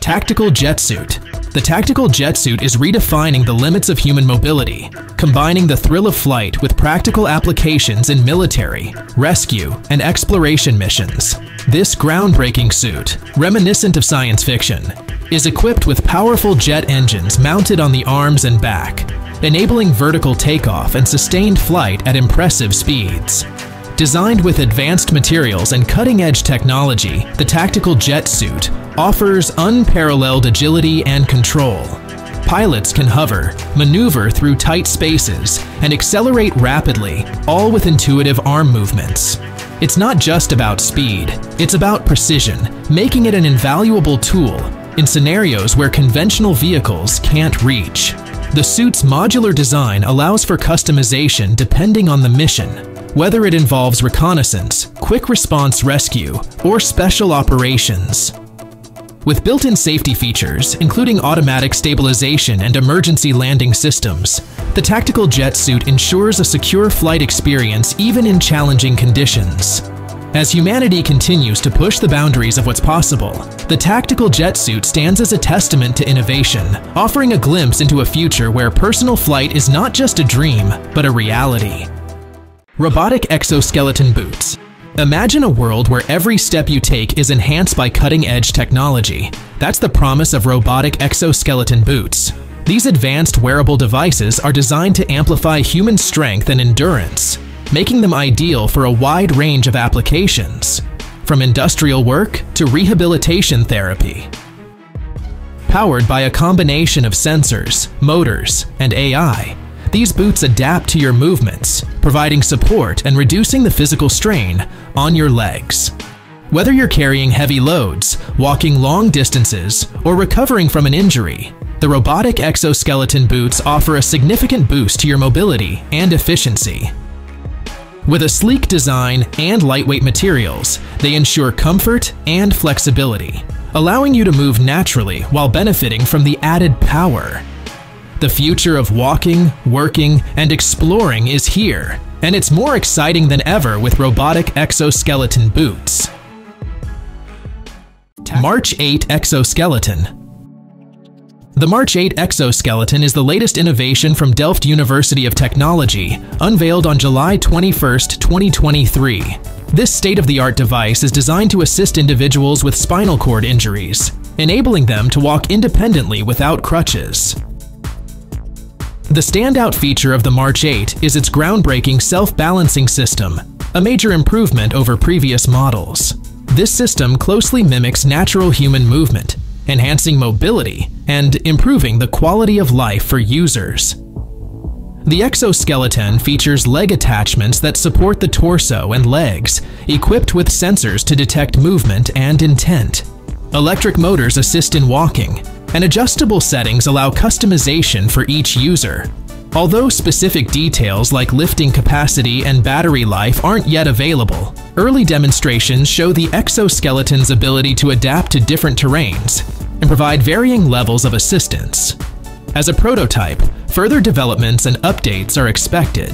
Tactical Jetsuit. The Tactical Jetsuit is redefining the limits of human mobility, combining the thrill of flight with practical applications in military, rescue, and exploration missions. This groundbreaking suit, reminiscent of science fiction, is equipped with powerful jet engines mounted on the arms and back, enabling vertical takeoff and sustained flight at impressive speeds. Designed with advanced materials and cutting-edge technology, the Tactical Jetsuit offers unparalleled agility and control. Pilots can hover, maneuver through tight spaces, and accelerate rapidly, all with intuitive arm movements. It's not just about speed, it's about precision, making it an invaluable tool in scenarios where conventional vehicles can't reach. The suit's modular design allows for customization depending on the mission, whether it involves reconnaissance, quick response rescue, or special operations. With built-in safety features, including automatic stabilization and emergency landing systems, the Tactical Jetsuit ensures a secure flight experience even in challenging conditions. As humanity continues to push the boundaries of what's possible, the Tactical Jetsuit stands as a testament to innovation, offering a glimpse into a future where personal flight is not just a dream, but a reality. Robotic Exoskeleton Boots. Imagine a world where every step you take is enhanced by cutting-edge technology. That's the promise of robotic exoskeleton boots. These advanced wearable devices are designed to amplify human strength and endurance, making them ideal for a wide range of applications, from industrial work to rehabilitation therapy. Powered by a combination of sensors, motors, and AI, these boots adapt to your movements, providing support and reducing the physical strain on your legs. Whether you're carrying heavy loads, walking long distances, or recovering from an injury, the robotic exoskeleton boots offer a significant boost to your mobility and efficiency. With a sleek design and lightweight materials, they ensure comfort and flexibility, allowing you to move naturally while benefiting from the added power. The future of walking, working, and exploring is here, and it's more exciting than ever with robotic exoskeleton boots. March 8 Exoskeleton. The March 8 Exoskeleton is the latest innovation from Delft University of Technology, unveiled on July 21, 2023. This state-of-the-art device is designed to assist individuals with spinal cord injuries, enabling them to walk independently without crutches. The standout feature of the March 8 is its groundbreaking self-balancing system, a major improvement over previous models. This system closely mimics natural human movement, enhancing mobility and improving the quality of life for users. The exoskeleton features leg attachments that support the torso and legs, equipped with sensors to detect movement and intent. Electric motors assist in walking, and adjustable settings allow customization for each user. Although specific details like lifting capacity and battery life aren't yet available, early demonstrations show the exoskeleton's ability to adapt to different terrains and provide varying levels of assistance. As a prototype, further developments and updates are expected.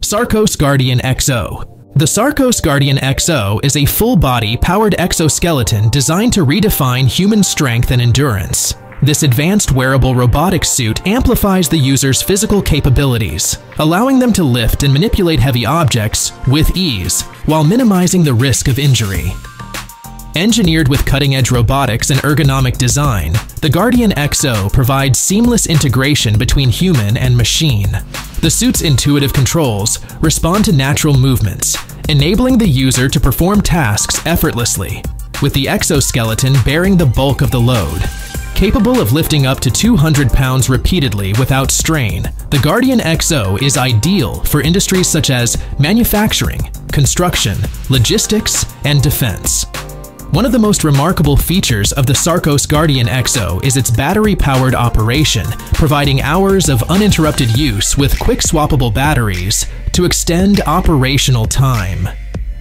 Sarcos Guardian XO. The Sarcos Guardian XO is a full-body powered exoskeleton designed to redefine human strength and endurance. This advanced wearable robotic suit amplifies the user's physical capabilities, allowing them to lift and manipulate heavy objects with ease while minimizing the risk of injury. Engineered with cutting-edge robotics and ergonomic design, the Guardian XO provides seamless integration between human and machine. The suit's intuitive controls respond to natural movements, enabling the user to perform tasks effortlessly, with the exoskeleton bearing the bulk of the load. Capable of lifting up to 200 pounds repeatedly without strain, the Guardian XO is ideal for industries such as manufacturing, construction, logistics, and defense. One of the most remarkable features of the Sarcos Guardian XO is its battery-powered operation, providing hours of uninterrupted use with quick swappable batteries to extend operational time.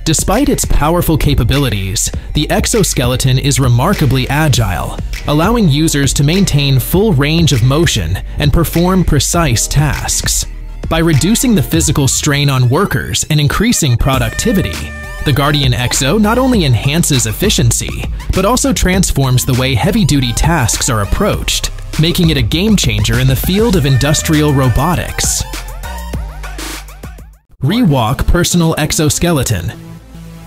Despite its powerful capabilities, the exoskeleton is remarkably agile, allowing users to maintain full range of motion and perform precise tasks. By reducing the physical strain on workers and increasing productivity, the Guardian XO not only enhances efficiency, but also transforms the way heavy-duty tasks are approached, making it a game-changer in the field of industrial robotics. ReWalk Personal Exoskeleton.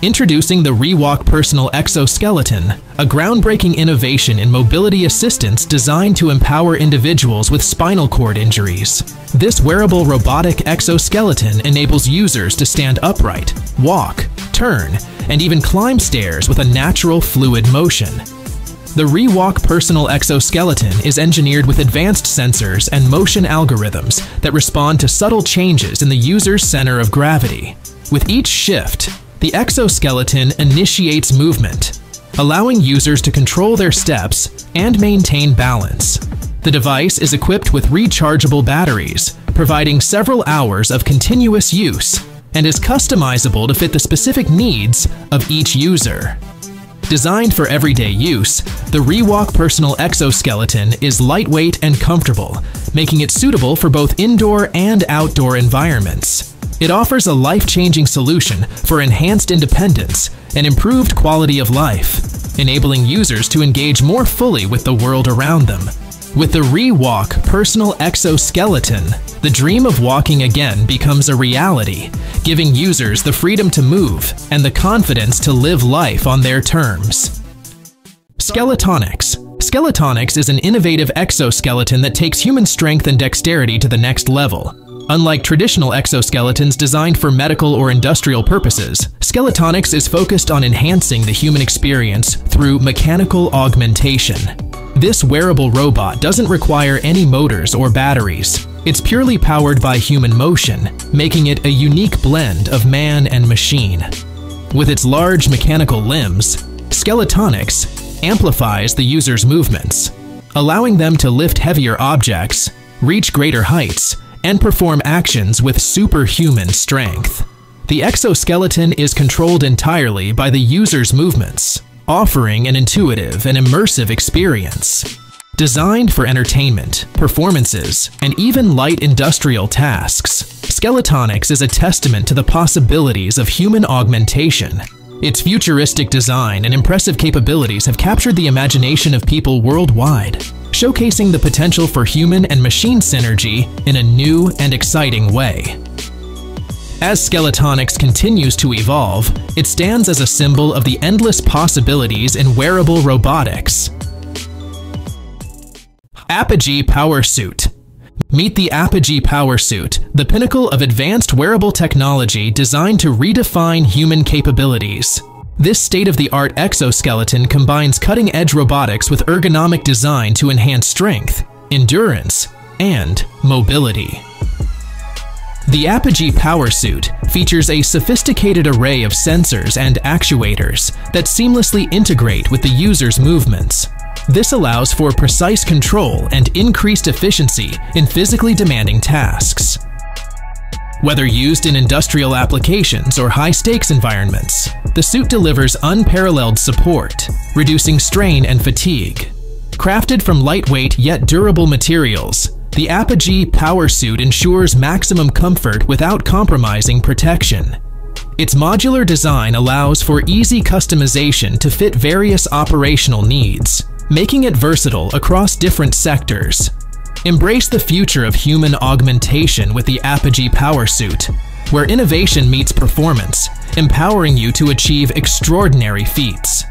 Introducing the ReWalk Personal Exoskeleton, a groundbreaking innovation in mobility assistance designed to empower individuals with spinal cord injuries. This wearable robotic exoskeleton enables users to stand upright, walk, turn, and even climb stairs with a natural fluid motion. The ReWalk Personal Exoskeleton is engineered with advanced sensors and motion algorithms that respond to subtle changes in the user's center of gravity. With each shift, the exoskeleton initiates movement, allowing users to control their steps and maintain balance. The device is equipped with rechargeable batteries, providing several hours of continuous use, and is customizable to fit the specific needs of each user. Designed for everyday use, the ReWalk Personal Exoskeleton is lightweight and comfortable, making it suitable for both indoor and outdoor environments. It offers a life-changing solution for enhanced independence and improved quality of life, enabling users to engage more fully with the world around them. With the ReWalk Personal Exoskeleton, the dream of walking again becomes a reality, giving users the freedom to move and the confidence to live life on their terms. Skeletonics. Skeletonics is an innovative exoskeleton that takes human strength and dexterity to the next level. Unlike traditional exoskeletons designed for medical or industrial purposes, Skeletonics is focused on enhancing the human experience through mechanical augmentation. This wearable robot doesn't require any motors or batteries. It's purely powered by human motion, making it a unique blend of man and machine. With its large mechanical limbs, Skeletonics amplifies the user's movements, allowing them to lift heavier objects, reach greater heights, and perform actions with superhuman strength. The exoskeleton is controlled entirely by the user's movements, offering an intuitive and immersive experience. Designed for entertainment, performances, and even light industrial tasks, Skeletonics is a testament to the possibilities of human augmentation. Its futuristic design and impressive capabilities have captured the imagination of people worldwide, showcasing the potential for human and machine synergy in a new and exciting way. As Skeletonics continues to evolve, it stands as a symbol of the endless possibilities in wearable robotics. Apogee Power Suit. Meet the Apogee Power Suit, the pinnacle of advanced wearable technology designed to redefine human capabilities. This state-of-the-art exoskeleton combines cutting-edge robotics with ergonomic design to enhance strength, endurance, and mobility. The Apogee Power Suit features a sophisticated array of sensors and actuators that seamlessly integrate with the user's movements. This allows for precise control and increased efficiency in physically demanding tasks. Whether used in industrial applications or high-stakes environments, the suit delivers unparalleled support, reducing strain and fatigue. Crafted from lightweight yet durable materials, the Apogee Power Suit ensures maximum comfort without compromising protection. Its modular design allows for easy customization to fit various operational needs, making it versatile across different sectors. Embrace the future of human augmentation with the Apogee Power Suit, where innovation meets performance, empowering you to achieve extraordinary feats.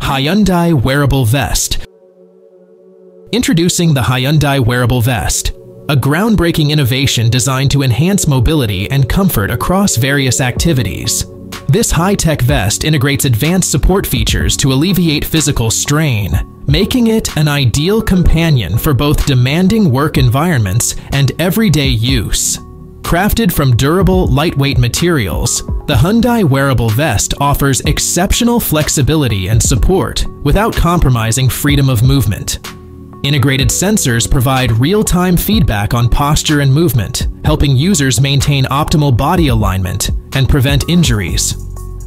Hyundai Wearable Vest. Introducing the Hyundai Wearable Vest, a groundbreaking innovation designed to enhance mobility and comfort across various activities. This high-tech vest integrates advanced support features to alleviate physical strain, making it an ideal companion for both demanding work environments and everyday use. Crafted from durable, lightweight materials, the Hyundai Wearable Vest offers exceptional flexibility and support without compromising freedom of movement. Integrated sensors provide real-time feedback on posture and movement, helping users maintain optimal body alignment and prevent injuries.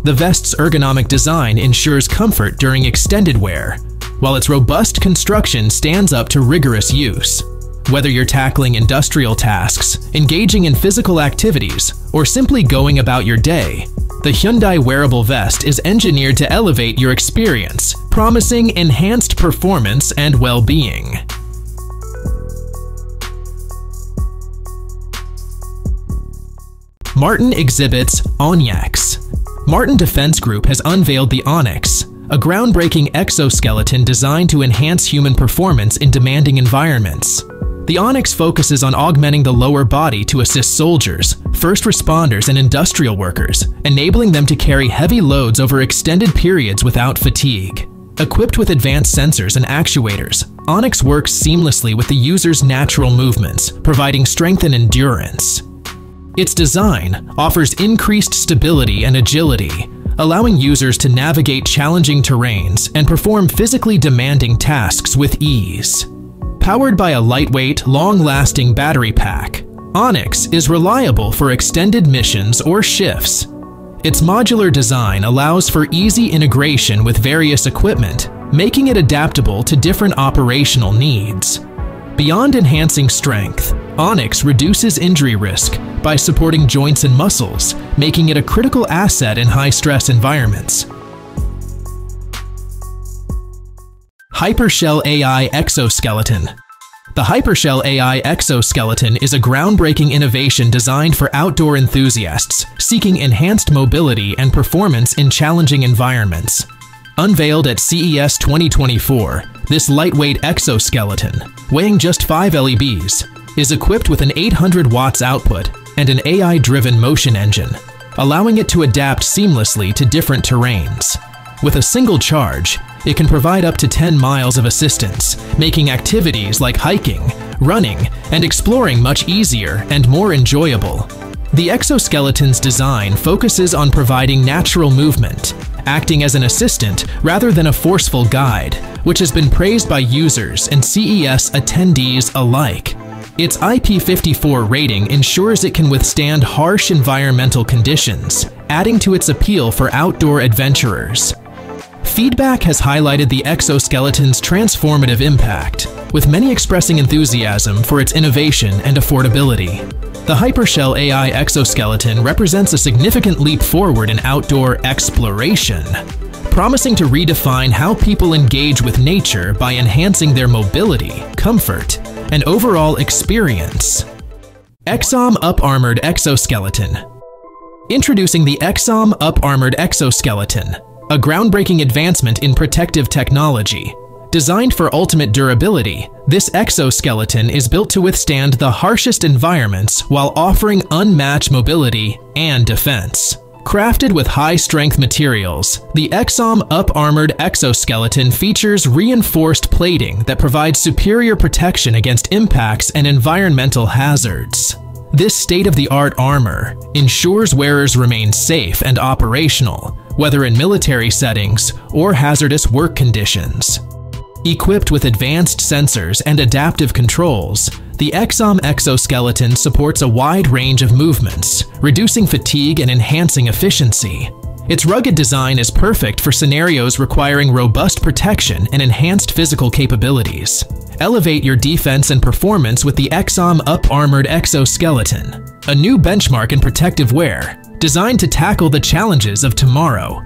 The vest's ergonomic design ensures comfort during extended wear, while its robust construction stands up to rigorous use. Whether you're tackling industrial tasks, engaging in physical activities, or simply going about your day, the Hyundai Wearable Vest is engineered to elevate your experience, promising enhanced performance and well-being. Martin Exhibits ONYX. Martin Defense Group has unveiled the ONYX, a groundbreaking exoskeleton designed to enhance human performance in demanding environments. The ONYX focuses on augmenting the lower body to assist soldiers, first responders, and industrial workers, enabling them to carry heavy loads over extended periods without fatigue. Equipped with advanced sensors and actuators, ONYX works seamlessly with the user's natural movements, providing strength and endurance. Its design offers increased stability and agility, allowing users to navigate challenging terrains and perform physically demanding tasks with ease. Powered by a lightweight, long-lasting battery pack, ONYX is reliable for extended missions or shifts. Its modular design allows for easy integration with various equipment, making it adaptable to different operational needs. Beyond enhancing strength, ONYX reduces injury risk by supporting joints and muscles, making it a critical asset in high-stress environments. Hypershell AI Exoskeleton. The Hypershell AI Exoskeleton is a groundbreaking innovation designed for outdoor enthusiasts seeking enhanced mobility and performance in challenging environments. Unveiled at CES 2024, this lightweight exoskeleton, weighing just 5 lbs, is equipped with an 800 watts output and an AI-driven motion engine, allowing it to adapt seamlessly to different terrains. With a single charge, it can provide up to 10 miles of assistance, making activities like hiking, running, and exploring much easier and more enjoyable. The exoskeleton's design focuses on providing natural movement, acting as an assistant rather than a forceful guide, which has been praised by users and CES attendees alike. Its IP54 rating ensures it can withstand harsh environmental conditions, adding to its appeal for outdoor adventurers. Feedback has highlighted the exoskeleton's transformative impact, with many expressing enthusiasm for its innovation and affordability. The Hypershell AI exoskeleton represents a significant leap forward in outdoor exploration, promising to redefine how people engage with nature by enhancing their mobility, comfort, and overall experience. Exom Up-Armoured Exoskeleton. Introducing the Exom Up-Armoured Exoskeleton, a groundbreaking advancement in protective technology. Designed for ultimate durability, this exoskeleton is built to withstand the harshest environments while offering unmatched mobility and defense. Crafted with high-strength materials, the Exom Up-Armoured Exoskeleton features reinforced plating that provides superior protection against impacts and environmental hazards. This state-of-the-art armor ensures wearers remain safe and operational, whether in military settings or hazardous work conditions. Equipped with advanced sensors and adaptive controls, the Exom exoskeleton supports a wide range of movements, reducing fatigue and enhancing efficiency. Its rugged design is perfect for scenarios requiring robust protection and enhanced physical capabilities. Elevate your defense and performance with the Exom Up-Armoured Exoskeleton, a new benchmark in protective wear, designed to tackle the challenges of tomorrow.